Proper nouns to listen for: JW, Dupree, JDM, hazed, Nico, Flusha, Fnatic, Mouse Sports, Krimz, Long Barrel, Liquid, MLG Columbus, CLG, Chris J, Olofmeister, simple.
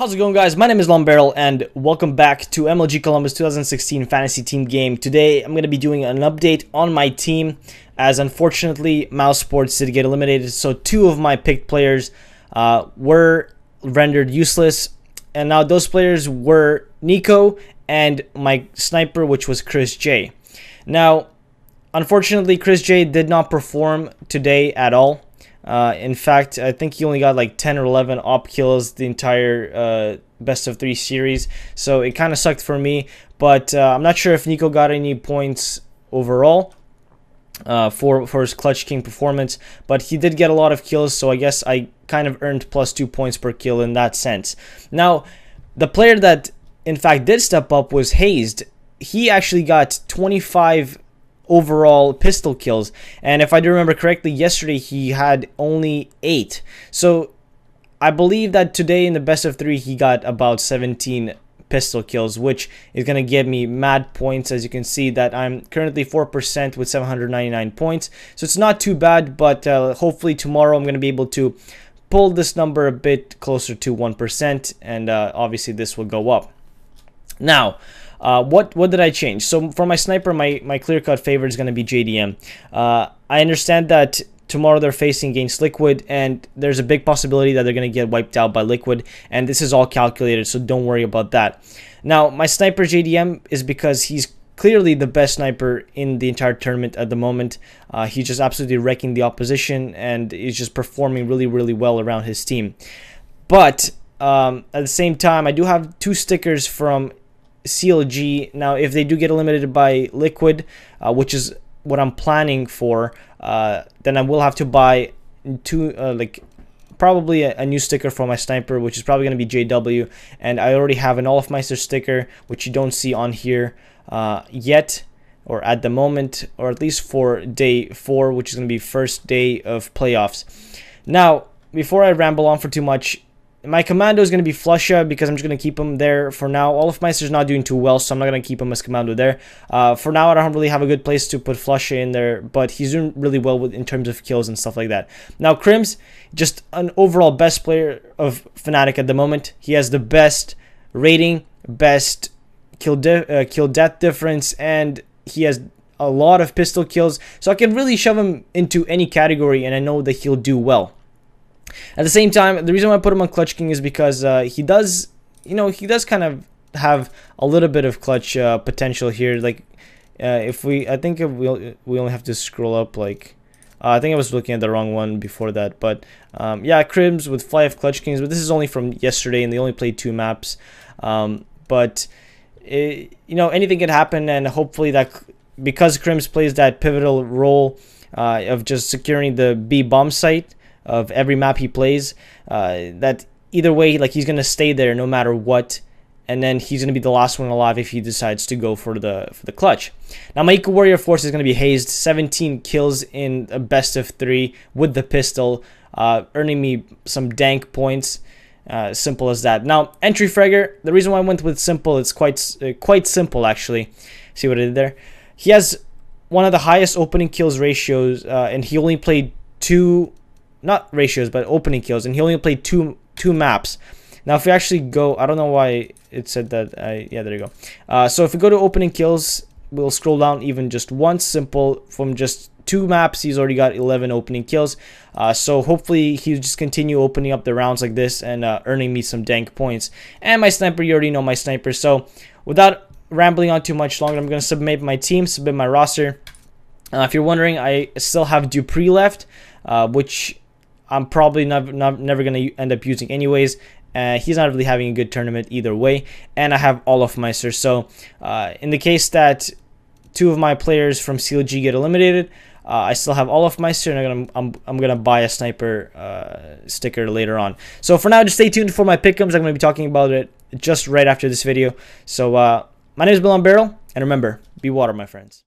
How's it going, guys? My name is Long Barrel and welcome back to MLG Columbus 2016 fantasy team game. Today I'm going to be doing an update on my team, as unfortunately Mouse Sports did get eliminated, so two of my picked players were rendered useless. And now those players were Nico and my sniper, which was Chris J. Now unfortunately Chris J did not perform today at all. In fact, I think he only got like 10 or 11 op kills the entire best of 3 series, so it kind of sucked for me. But I'm not sure if Nico got any points overall for his Clutch King performance, but he did get a lot of kills, so I guess I kind of earned plus 2 points per kill in that sense. Now the player that in fact did step up was Hazed. He actually got 25 overall pistol kills, and if I do remember correctly, yesterday he had only 8, so I believe that today in the best of 3 he got about 17 pistol kills, which is gonna give me mad points. As you can see that I'm currently 4% with 799 points, so it's not too bad, but hopefully tomorrow I'm gonna be able to pull this number a bit closer to 1%, and obviously this will go up. Now what did I change? So for my sniper, my clear-cut favorite is going to be JDM. I understand that tomorrow they're facing against Liquid, and there's a big possibility that they're going to get wiped out by Liquid, and this is all calculated, so don't worry about that. Now my sniper JDM is because he's clearly the best sniper in the entire tournament at the moment. He's just absolutely wrecking the opposition, and he's just performing really well around his team. But at the same time, I do have 2 stickers from CLG. Now if they do get eliminated by Liquid, which is what I'm planning for, then I will have to buy probably a new sticker for my sniper, which is probably going to be JW, and I already have an Olofmeister sticker, which you don't see on here yet, or at the moment, or at least for day 4, which is going to be first day of playoffs. Now before I ramble on for too much, my commando is going to be Flusha, because I'm just going to keep him there for now. Olofmeister is not doing too well, so I'm not going to keep him as commando there. For now, I don't really have a good place to put Flusha in there, but he's doing really well in terms of kills and stuff like that. Now, Krimz, just an overall best player of Fnatic at the moment. He has the best rating, best kill death difference, and he has a lot of pistol kills. So I can really shove him into any category, and I know that he'll do well. At the same time, the reason why I put him on Clutch King is because he does kind of have a little bit of clutch potential here. Like I think we only have to scroll up. Like I think I was looking at the wrong one before that, but yeah, Krimz with 5 Clutch Kings, but this is only from yesterday, and they only played 2 maps. But it, you know, anything can happen, and hopefully that, because Krimz plays that pivotal role of just securing the B bomb site of every map he plays, that either way, like, he's gonna stay there no matter what, and then he's gonna be the last one alive if he decides to go for the clutch. Now my eco warrior force is gonna be Hazed, 17 kills in a best of 3 with the pistol, earning me some dank points. Simple as that. Now entry fragger, the reason why I went with simple, it's quite simple actually. See what I did there? He has one of the highest opening kills ratios, and he only played 2. Not ratios, but opening kills, and he only played two maps. Now if we actually go, I don't know why it said that. Yeah, there you go. So if we go to opening kills, we'll scroll down even just once. Simple, from just 2 maps, he's already got 11 opening kills. So hopefully he'll just continue opening up the rounds like this and earning me some dank points. And my sniper, you already know my sniper. So without rambling on too much longer, I'm going to submit my team, submit my roster. If you're wondering, I still have Dupree left, which I'm probably never going to end up using anyways. He's not really having a good tournament either way. And I have Olofmeister. So in the case that 2 of my players from CLG get eliminated, I still have Olofmeister, and I'm going to buy a sniper sticker later on. So for now, just stay tuned for my pick'ems. I'm going to be talking about it just right after this video. So my name is Long Barrel, and remember, be water, my friends.